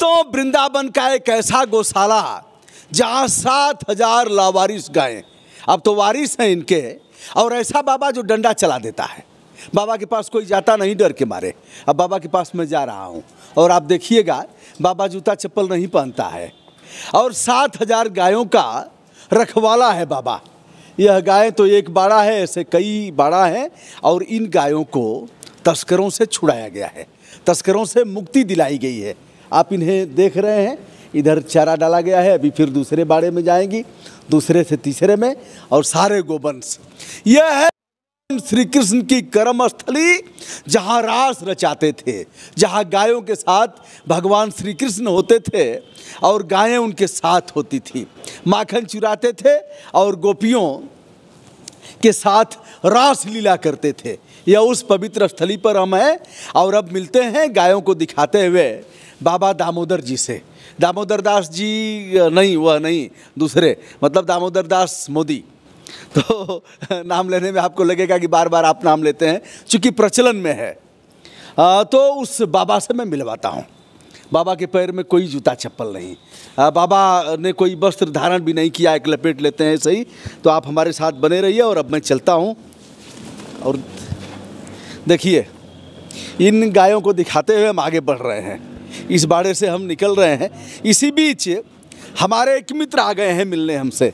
तो वृंदावन का एक ऐसा गौशाला जहाँ 7000 लावारिस गायें, अब तो वारिस हैं इनके, और ऐसा बाबा जो डंडा चला देता है। बाबा के पास कोई जाता नहीं डर के मारे। अब बाबा के पास मैं जा रहा हूँ और आप देखिएगा बाबा जूता चप्पल नहीं पहनता है और 7000 गायों का रखवाला है बाबा। यह गाय तो एक बाड़ा है, ऐसे कई बाड़ा हैं और इन गायों को तस्करों से छुड़ाया गया है, तस्करों से मुक्ति दिलाई गई है। आप इन्हें देख रहे हैं, इधर चारा डाला गया है, अभी फिर दूसरे बाड़े में जाएंगी, दूसरे से तीसरे में, और सारे गोवंश। यह है श्री कृष्ण की कर्मस्थली जहाँ रास रचाते थे, जहाँ गायों के साथ भगवान श्री कृष्ण होते थे और गायें उनके साथ होती थी, माखन चुराते थे और गोपियों के साथ रास लीला करते थे। यह उस पवित्र स्थली पर हम हैं और अब मिलते हैं गायों को दिखाते हुए बाबा दामोदर जी से। दामोदर दास जी नहीं, वह नहीं, दूसरे, मतलब दामोदर दास मोदी। तो नाम लेने में आपको लगेगा कि बार बार आप नाम लेते हैं, चूँकि प्रचलन में है। तो उस बाबा से मैं मिलवाता हूँ। बाबा के पैर में कोई जूता चप्पल नहीं, बाबा ने कोई वस्त्र धारण भी नहीं किया, एक लपेट लेते हैं सही। तो आप हमारे साथ बने रहिए और अब मैं चलता हूँ। और देखिए इन गायों को दिखाते हुए हम आगे बढ़ रहे हैं, इस बाड़े से हम निकल रहे हैं। इसी बीच हमारे एक मित्र आ गए हैं मिलने हमसे।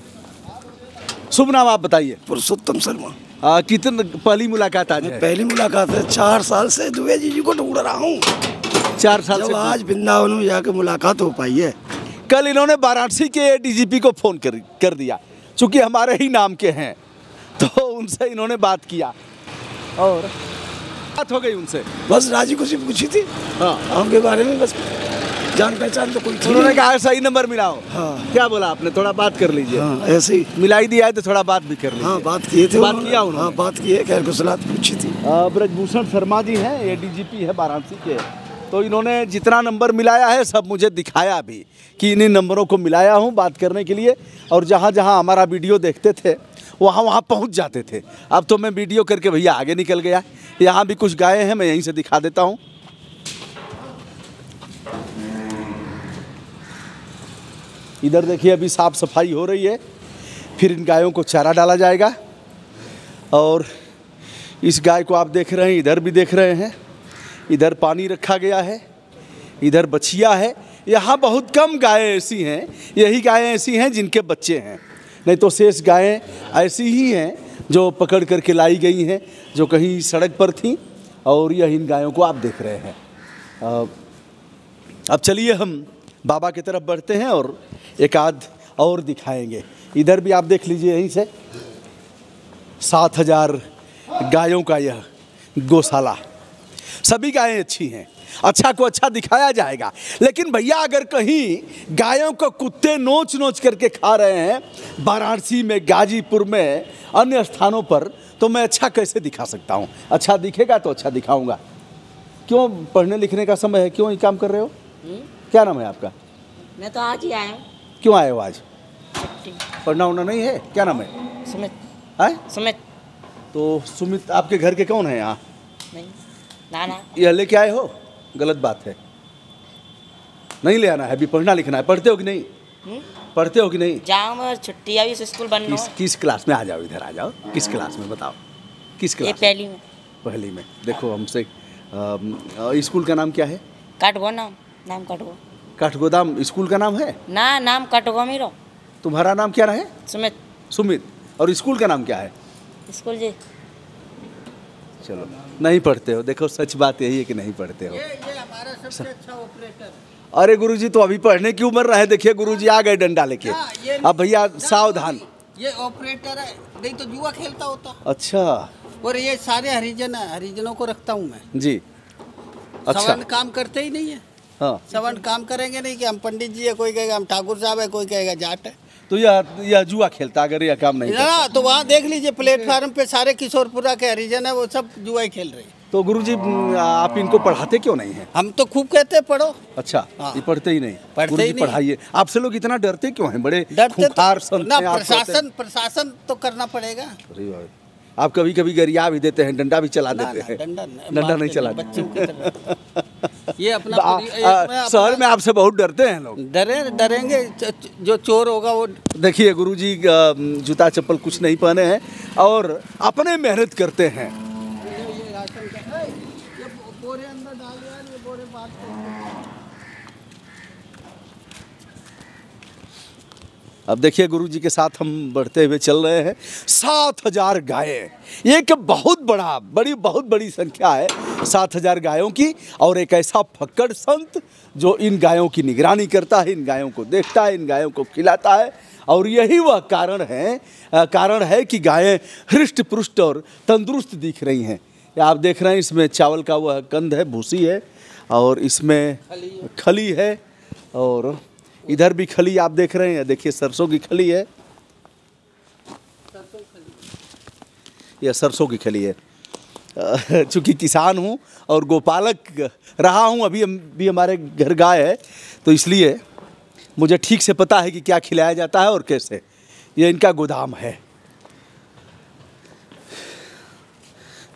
शुभ नाम आप बताइए। पुरुषोत्तम शर्मा। कितने पहली मुलाकात आज है? पहली मुलाकात है, 4 साल से दुबे जी को ढूंढ रहा हूँ, 4 साल से। आज वृंदावन में जाकर मुलाकात हो पाई है। कल इन्होंने वाराणसी के डीजीपी को फ़ोन कर दिया, चूँकि हमारे ही नाम के हैं, तो उनसे इन्होंने बात किया और बात हो गई उनसे। बस राजी खुशी पूछी थी, हाँ, उनके बारे में बस जान पहचान तो कोई। उन्होंने कहा सही नंबर मिलाओ। हाँ। क्या बोला आपने? थोड़ा बात कर लीजिए। हाँ, ऐसे ही मिलाई दिया है तो थोड़ा बात भी कर लीजिए। हाँ, बात किए थे, बात किया उन्होंने। हाँ, बात किए, खैर गुसलात पूछी थी। ब्रजभूषण शर्मा जी हैं, ये डीजीपी है वाराणसी के, तो इन्होंने जितना नंबर मिलाया है सब मुझे दिखाया भी कि इन्हीं नंबरों को मिलाया हूँ बात करने के लिए। और जहाँ जहाँ हमारा वीडियो देखते थे वहाँ पहुँच जाते थे। अब तो मैं वीडियो करके भैया आगे निकल गया। यहाँ भी कुछ गायें हैं, मैं यहीं से दिखा देता हूँ। इधर देखिए अभी साफ़ सफाई हो रही है, फिर इन गायों को चारा डाला जाएगा। और इस गाय को आप देख रहे हैं, इधर भी देख रहे हैं, इधर पानी रखा गया है, इधर बछिया है। यहाँ बहुत कम गायें ऐसी हैं, यही गायें ऐसी हैं जिनके बच्चे हैं, नहीं तो शेष गायें ऐसी ही हैं जो पकड़ करके लाई गई हैं, जो कहीं सड़क पर थीं। और यह इन गायों को आप देख रहे हैं। अब चलिए हम बाबा की तरफ बढ़ते हैं और एक आध और दिखाएंगे। इधर भी आप देख लीजिए, यहीं से 7000 गायों का यह गौशाला। सभी गायें अच्छी हैं, अच्छा को अच्छा दिखाया जाएगा। लेकिन भैया अगर कहीं गायों को कुत्ते नोच नोच करके खा रहे हैं वाराणसी में, गाजीपुर में, अन्य स्थानों पर, तो मैं अच्छा कैसे दिखा सकता हूँ? अच्छा दिखेगा तो अच्छा दिखाऊँगा। क्यों पढ़ने लिखने का समय है, क्यों ये काम कर रहे हो? क्या नाम है आपका? मैं तो आज ही आया हूँ। क्यों आए हो आज? पढ़ना उड़ना नहीं है? क्या नाम है? सुमित। आए सुमित। तो सुमित आपके घर के कौन है यहाँ? नहीं नाना। यह लेके आए हो? गलत बात है, नहीं ले आना है, अभी पढ़ना लिखना है। पढ़ते हो कि नहीं? पढ़ते हो कि नहीं? जाओ, छुट्टी अभी स्कूल बंद। किस क्लास में? आ जाओ इधर, आ जाओ। किस क्लास में बताओ? किस क्लास? पहली में। पहली में। देखो हमसे, स्कूल का नाम क्या है? काठगोदाम। नाम काठगोदाम। काठगोदाम स्कूल का नाम है ना? नाम काठगोदाम ही रहो। तुम्हारा नाम क्या रहे? सुमित। सुमित। और स्कूल का नाम क्या है? स्कूल जी। चलो नहीं पढ़ते हो, देखो सच बात यही है कि नहीं पढ़ते हो। ये हमारा सबसे अच्छा ऑपरेटर। अरे गुरुजी तो अभी पढ़ने की उम्र है, देखिए गुरुजी आ गए डंडा लेके। अब भैया सावधान, ये ऑपरेटर है, नहीं तो जुआ खेलता होता। अच्छा। और ये सारे हरिजन, हरिजनों को रखता हूँ मैं जी। अच्छा, काम करते ही नहीं है। हाँ। सवर्ण काम करेंगे नहीं कि हम पंडित जी है, कोई कहेगा हम ठाकुर साहब है, कोई कहेगा जाट है। तो यह जुआ खेलता अगर यह काम नहीं ना, तो वहाँ देख लीजिए प्लेटफार्म पे सारे किशोरपुरा के हरिजन है, वो सब जुआ ही खेल रहे हैं। तो गुरुजी आप इनको पढ़ाते क्यों नहीं है? हम तो खूब कहते हैं पढ़ो। अच्छा। हाँ। ये पढ़ते ही नहीं? पढ़ते ही नहीं। पढ़ाइए। आपसे लोग इतना डरते क्यों हैं? बड़े प्रशासन, प्रशासन तो करना पड़ेगा। आप कभी कभी गरिया भी देते हैं, डंडा भी चला देते हैं? डंडा नहीं चलाते। ये अपना शहर में आपसे बहुत डरते हैं लोग, डरेंगे जो चोर होगा वो। देखिए गुरुजी जूता चप्पल कुछ नहीं पहने हैं और अपने मेहनत करते हैं। अब देखिए गुरुजी के साथ हम बढ़ते हुए चल रहे हैं। 7,000 गायें, एक बहुत बड़ी संख्या है 7,000 गायों की। और एक ऐसा फक्कड़ संत जो इन गायों की निगरानी करता है, इन गायों को देखता है, इन गायों को खिलाता है। और यही वह कारण है कि गायें हृष्ट पुष्ट और तंदुरुस्त दिख रही हैं। आप देख रहे हैं इसमें चावल का वह कंद है, भूसी है, और इसमें खली है, और इधर भी खली आप देख रहे हैं। देखिए सरसों की खली है, यह सरसों की खली है। चूँकि किसान हूँ और गोपालक रहा हूँ, अभी भी हमारे घर गाय है, तो इसलिए मुझे ठीक से पता है कि क्या खिलाया जाता है और कैसे। यह इनका गोदाम है।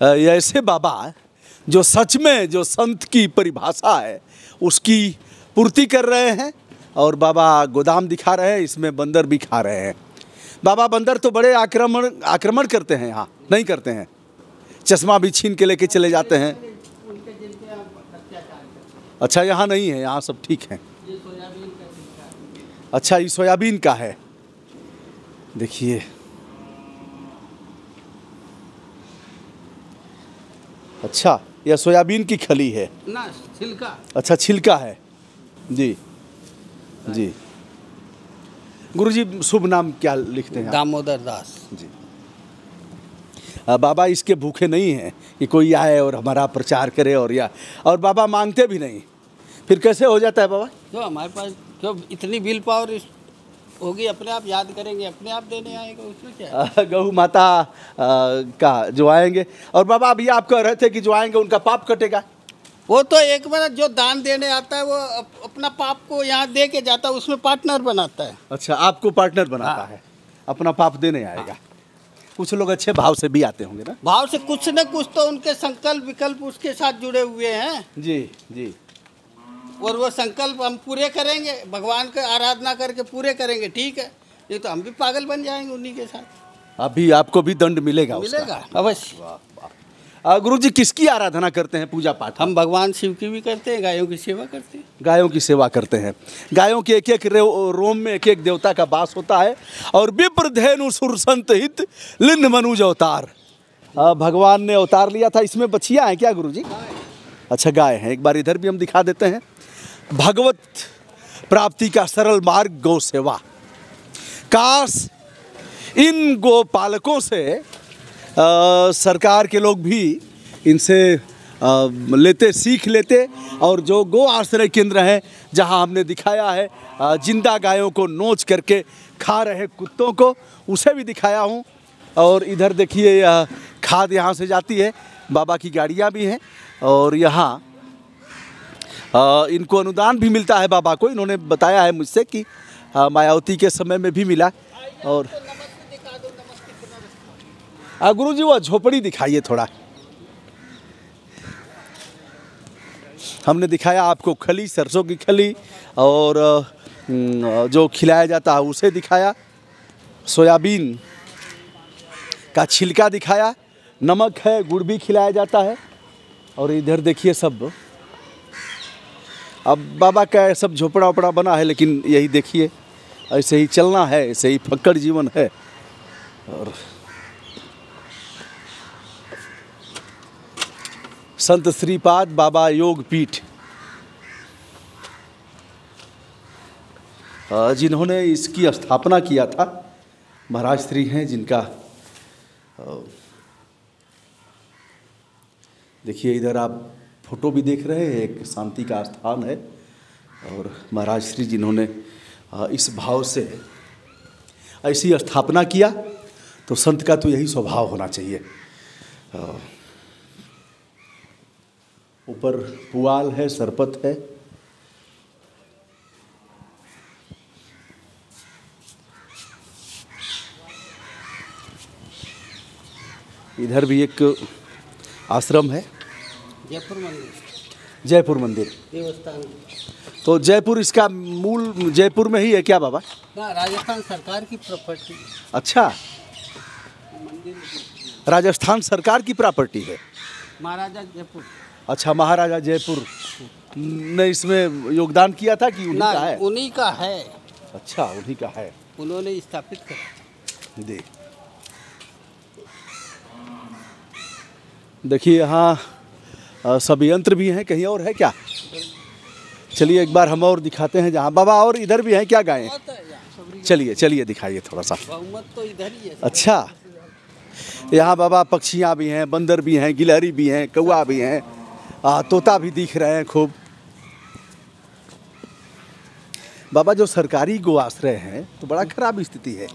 यह ऐसे बाबा जो सच में जो संत की परिभाषा है उसकी पूर्ति कर रहे हैं। और बाबा गोदाम दिखा रहे हैं, इसमें बंदर भी खा रहे हैं। बाबा बंदर तो बड़े आक्रमण करते हैं, यहाँ नहीं करते हैं, चश्मा भी छीन के लेके चले जाते हैं। अच्छा यहाँ नहीं है, यहाँ सब ठीक है। अच्छा ये सोयाबीन का है, देखिए। अच्छा यह सोयाबीन की खली है ना, छिलका। अच्छा छिलका है जी जी। गुरुजी शुभ नाम क्या लिखते हैं? दामोदर दास जी। बाबा इसके भूखे नहीं हैं कि कोई आए और हमारा प्रचार करे, और या और बाबा मांगते भी नहीं। फिर कैसे हो जाता है बाबा? क्यों हमारे पास क्यों इतनी विल पावर होगी, अपने आप याद करेंगे, अपने आप देने आएगा, उसमें क्या। गऊ माता का जो आएंगे। और बाबा अभी आप कह रहे थे कि जो आएंगे उनका पाप कटेगा। वो तो एक बार जो दान देने आता है वो अपना पाप को यहाँ दे के जाता है, उसमें पार्टनर बनाता है। अच्छा आपको पार्टनर बनाता है, अपना पाप देने आएगा। कुछ लोग अच्छे भाव से भी आते होंगे ना, भाव से कुछ न कुछ तो उनके संकल्प विकल्प उसके साथ जुड़े हुए हैं। जी जी। और वो संकल्प हम पूरे करेंगे, भगवान की आराधना करके पूरे करेंगे, ठीक है। ये तो हम भी पागल बन जाएंगे उन्हीं के साथ। अभी आपको भी दंड मिलेगा अवश्य। गुरुजी किसकी आराधना करते हैं पूजा पाठ? हम भगवान शिव की भी करते हैं, गायों की सेवा करते हैं। गायों की सेवा करते हैं। गायों के एक एक रोम में एक एक देवता का वास होता है। और विप्रधेनु सुरसंत हित लिंद मनुज अवतार, भगवान ने अवतार लिया था। इसमें बछिया हैं क्या गुरुजी? अच्छा गाय हैं। एक बार इधर भी हम दिखा देते हैं। भगवत प्राप्ति का सरल मार्ग गौ सेवा। काश इन गोपालकों से सरकार के लोग भी इनसे सीख लेते। और जो गो आश्रय केंद्र हैं जहां हमने दिखाया है जिंदा गायों को नोच करके खा रहे कुत्तों को, उसे भी दिखाया हूं। और इधर देखिए यह खाद यहां से जाती है, बाबा की गाड़ियां भी हैं। और यहां इनको अनुदान भी मिलता है बाबा को। इन्होंने बताया है मुझसे कि मायावती के समय में भी मिला। और गुरुजी वो झोपड़ी दिखाइए थोड़ा। हमने दिखाया आपको खली, सरसों की खली, और जो खिलाया जाता है उसे दिखाया, सोयाबीन का छिलका दिखाया, नमक है, गुड़ भी खिलाया जाता है। और इधर देखिए सब, अब बाबा का सब झोपड़ा वोपड़ा बना है, लेकिन यही देखिए ऐसे ही चलना है, ऐसे ही फक्कड़ जीवन है। और संत श्रीपाद बाबा योग पीठ, जिन्होंने इसकी स्थापना किया था, महाराज श्री हैं जिनका। देखिए इधर आप फोटो भी देख रहे हैं, एक शांति का स्थान है। और महाराज श्री जिन्होंने इस भाव से ऐसी स्थापना किया, तो संत का तो यही स्वभाव होना चाहिए। ऊपर पुआल है, सरपत है। इधर भी एक आश्रम है, जयपुर मंदिर। जयपुर मंदिर देवस्थान। तो जयपुर, इसका मूल जयपुर में ही है क्या बाबा? ना, राजस्थान सरकार की प्रॉपर्टी। अच्छा, राजस्थान सरकार की प्रॉपर्टी है। महाराजा जयपुर। अच्छा, महाराजा जयपुर ने इसमें योगदान किया था कि उन्हीं का है? उन्हीं का है। अच्छा, उन्हीं का है, उन्होंने स्थापित करा। देखिए यहाँ सब यंत्र भी हैं। कहीं और है क्या? चलिए एक बार हम और दिखाते हैं। जहाँ बाबा और इधर भी हैं क्या गायें? चलिए चलिए दिखाइए थोड़ा सा। तो इधर ही है। अच्छा, यहाँ बाबा पक्षियाँ भी हैं, बंदर भी हैं, गिलहरी भी हैं, कौआ भी हैं, तोता भी दिख रहे हैं खूब। बाबा जो सरकारी गो आश्रय हैं तो बड़ा खराब स्थिति है।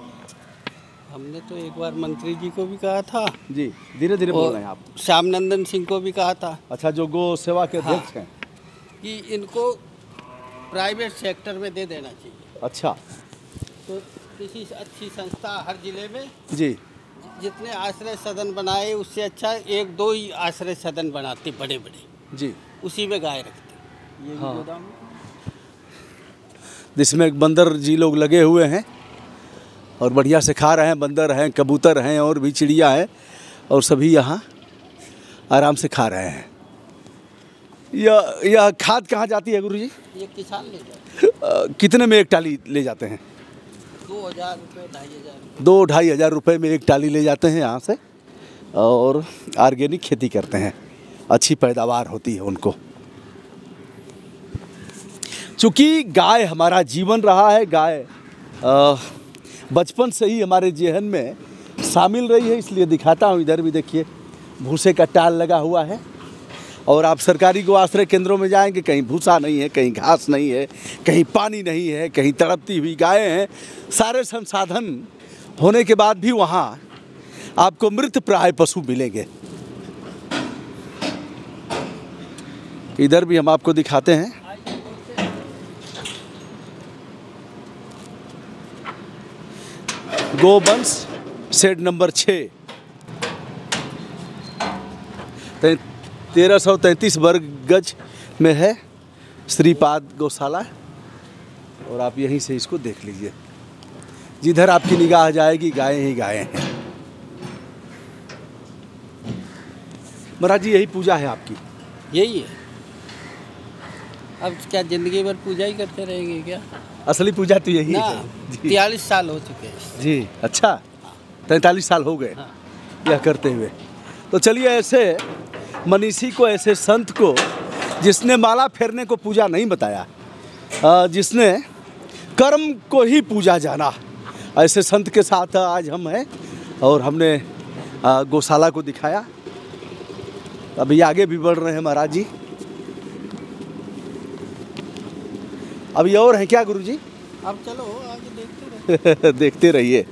हमने तो एक बार मंत्री जी को भी कहा था जी। धीरे धीरे बोल रहे हैं आप। श्यामनंदन सिंह को भी कहा था। अच्छा, जो गो सेवा के अध्यक्ष हैं, कि इनको प्राइवेट सेक्टर में दे देना चाहिए। अच्छा, तो किसी अच्छी संस्था हर जिले में जी। जितने आश्रय सदन बनाए उससे अच्छा एक दो ही आश्रय सदन बनाते बड़े बड़े जी, उसी में गाय रखते। ये हाँ। गोदाम जिसमें एक बंदर जी लोग लगे हुए हैं और बढ़िया से खा रहे हैं। बंदर हैं, कबूतर हैं और भी चिड़िया है, और सभी यहाँ आराम से खा रहे हैं। यह खाद कहाँ जाती है गुरुजी? ये किसान ले जाते हैं। कितने में एक टाली ले जाते हैं? 2,000 रुपये 2,500। 2,000-2,500 रुपये में एक टाली ले जाते हैं यहाँ से, और आर्गेनिक खेती करते हैं। अच्छी पैदावार होती है उनको। चूँकि गाय हमारा जीवन रहा है, गाय बचपन से ही हमारे जेहन में शामिल रही है, इसलिए दिखाता हूँ। इधर भी देखिए भूसे का टाल लगा हुआ है। और आप सरकारी गो आश्रय केंद्रों में जाएंगे, कहीं भूसा नहीं है, कहीं घास नहीं है, कहीं पानी नहीं है, कहीं तड़पती हुई गायें हैं। सारे संसाधन होने के बाद भी वहाँ आपको मृत प्राय पशु मिलेंगे। इधर भी हम आपको दिखाते हैं। गोवंश शेड नंबर 6, 1333 वर्ग गज में है श्रीपाद गौशाला। और आप यहीं से इसको देख लीजिए, जिधर आपकी निगाह जाएगी गायें ही गायें हैं। महाराज जी, यही पूजा है आपकी? यही है। अब क्या जिंदगी भर पूजा ही करते रहेंगे क्या? असली पूजा तो यही है। 43 साल हो चुके हैं जी। अच्छा, 43 साल हो गए यह करते हुए। तो चलिए, ऐसे मनीषी को, ऐसे संत को, जिसने माला फेरने को पूजा नहीं बताया, जिसने कर्म को ही पूजा जाना, ऐसे संत के साथ आज हम हैं। और हमने गौशाला को दिखाया। अभी आगे भी बढ़ रहे हैं महाराज जी। अभी और हैं क्या गुरुजी? अब चलो आगे देखते देखते रहिए।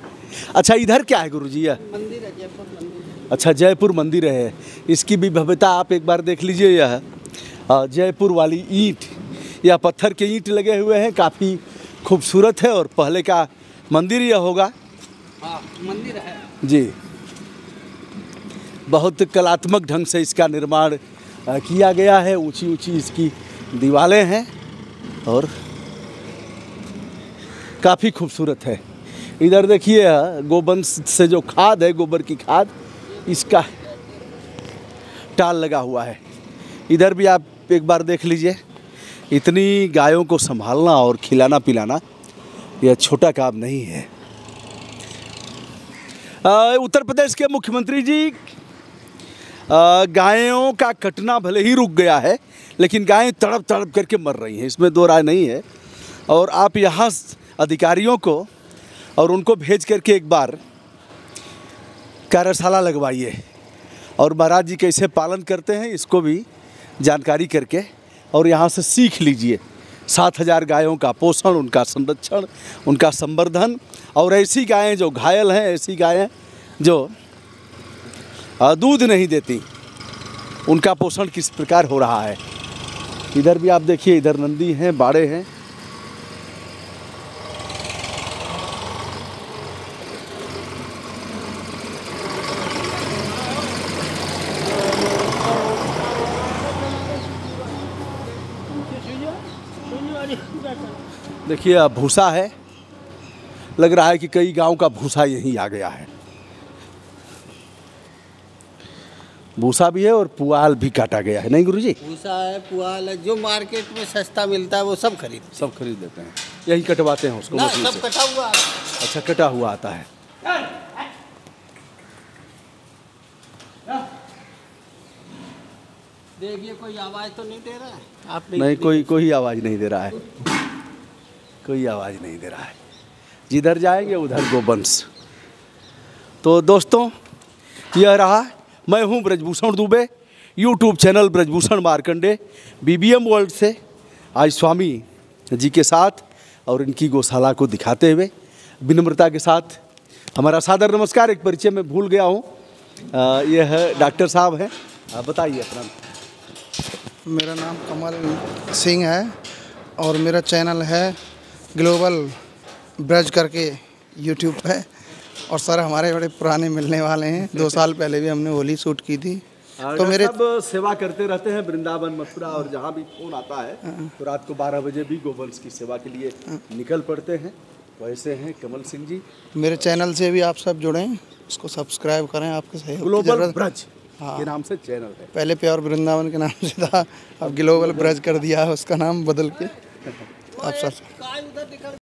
अच्छा, इधर क्या है गुरुजी? यह मंदिर है, जयपुर मंदिर। अच्छा, जयपुर मंदिर है। इसकी भी भव्यता आप एक बार देख लीजिए। यह जयपुर वाली ईंट या पत्थर के ईंट लगे हुए हैं, काफ़ी खूबसूरत है। और पहले का मंदिर यह होगा। हाँ, मंदिर है जी। बहुत कलात्मक ढंग से इसका निर्माण किया गया है। ऊंची ऊंची इसकी दीवारें हैं और काफ़ी खूबसूरत है। इधर देखिए, गोवंश से जो खाद है, गोबर की खाद, इसका टाल लगा हुआ है। इधर भी आप एक बार देख लीजिए। इतनी गायों को संभालना और खिलाना पिलाना यह छोटा काम नहीं है। उत्तर प्रदेश के मुख्यमंत्री जी, गायों का कटना भले ही रुक गया है, लेकिन गायें तड़प तड़प करके मर रही हैं, इसमें दो राय नहीं है। और आप यहाँ अधिकारियों को और उनको भेज करके एक बार कार्यशाला लगवाइए, और महाराज जी कैसे पालन करते हैं इसको भी जानकारी करके और यहाँ से सीख लीजिए। 7,000 गायों का पोषण, उनका संरक्षण, उनका संवर्धन, और ऐसी गायें जो घायल हैं, ऐसी गायें जो दूध नहीं देती, उनका पोषण किस प्रकार हो रहा है। इधर भी आप देखिए, इधर नंदी हैं, बाड़े हैं। देखिए भूसा है, लग रहा है कि कई गांव का भूसा यहीं आ गया है। भूसा भी है और पुआल भी काटा गया है। नहीं गुरुजी, भूसा है, पुआल है, जो मार्केट में सस्ता मिलता है वो सब खरीद देते हैं, यही कटवाते हैं उसको मशीन से। सब कटा हुआ आता है। अच्छा, कटा हुआ आता है। देखिए कोई आवाज तो नहीं दे रहा है आप? नहीं, कोई आवाज नहीं दे रहा है, कोई आवाज नहीं दे रहा है। जिधर जाएंगे उधर गोवंश। तो दोस्तों यह रहा, मैं हूं Brajbhushan Dubey, YouTube channel Brajbhushan Markande BBM world से आज स्वामी जी के साथ और इनकी गौशाला को दिखाते हुए विनम्रता के साथ हमारा सादर नमस्कार। एक परिचय में भूल गया हूं, यह डॉक्टर साहब हैं, बताइए अपना। मेरा नाम कमल सिंह है और मेरा चैनल है ग्लोबल ब्रज करके यूट्यूब है, और सर हमारे बड़े पुराने मिलने वाले हैं। 2 साल पहले भी हमने होली शूट की थी। तो मेरे सब सेवा करते रहते हैं वृंदावन मथुरा, और जहाँ भी फोन आता है तो रात को 12 बजे भी गोवंश की सेवा के लिए निकल पड़ते हैं। वैसे हैं कमल सिंह जी। मेरे चैनल से भी आप सब जुड़े, उसको सब्सक्राइब करें। आपके सहयोग ग्लोबल ब्रज के नाम से चैनल है, पहले प्योर वृंदावन के नाम से था, अब ग्लोबल ब्रज कर दिया है उसका नाम बदल के। आप सब